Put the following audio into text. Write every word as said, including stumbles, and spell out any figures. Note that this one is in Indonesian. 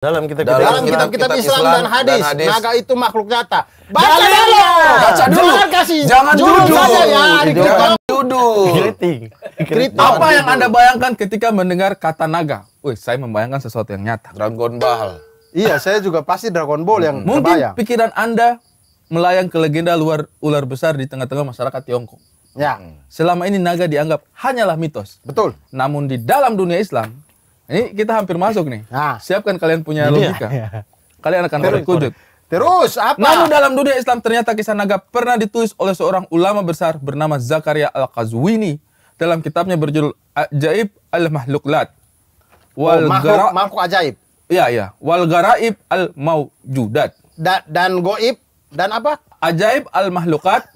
Dalam kitab-kitab dalam kitab, kitab, kitab Islam, Islam dan hadis, dan hadis. Naga itu makhluk nyata. Baca dulu. Baca dulu. Jangan kasih. Jangan duduk saja ya. Jangan duduk. Kritik. Kritik. Apa yang Anda bayangkan ketika mendengar kata naga? Wih, saya membayangkan sesuatu yang nyata. Dragon Ball. Iya, saya juga pasti Dragon Ball yang mungkin terbayang. Pikiran Anda melayang ke legenda luar ular besar di tengah-tengah masyarakat Tiongkok. Ya. Selama ini naga dianggap hanyalah mitos. Betul. Namun di dalam dunia Islam, ini kita hampir masuk nih. Nah. Siapkan kalian punya logika. Iya, iya. Kalian akan terkejut. Terus apa? Namun dalam dunia Islam ternyata kisah naga pernah ditulis oleh seorang ulama besar bernama Zakaria Al-Qazwini dalam kitabnya berjudul Ajaib al-Makhluqat. Wal oh, makhluk ajaib. Iya, iya. Wal garaib al-maujudat. Da dan goib dan apa? Ajaib al-Makhluqat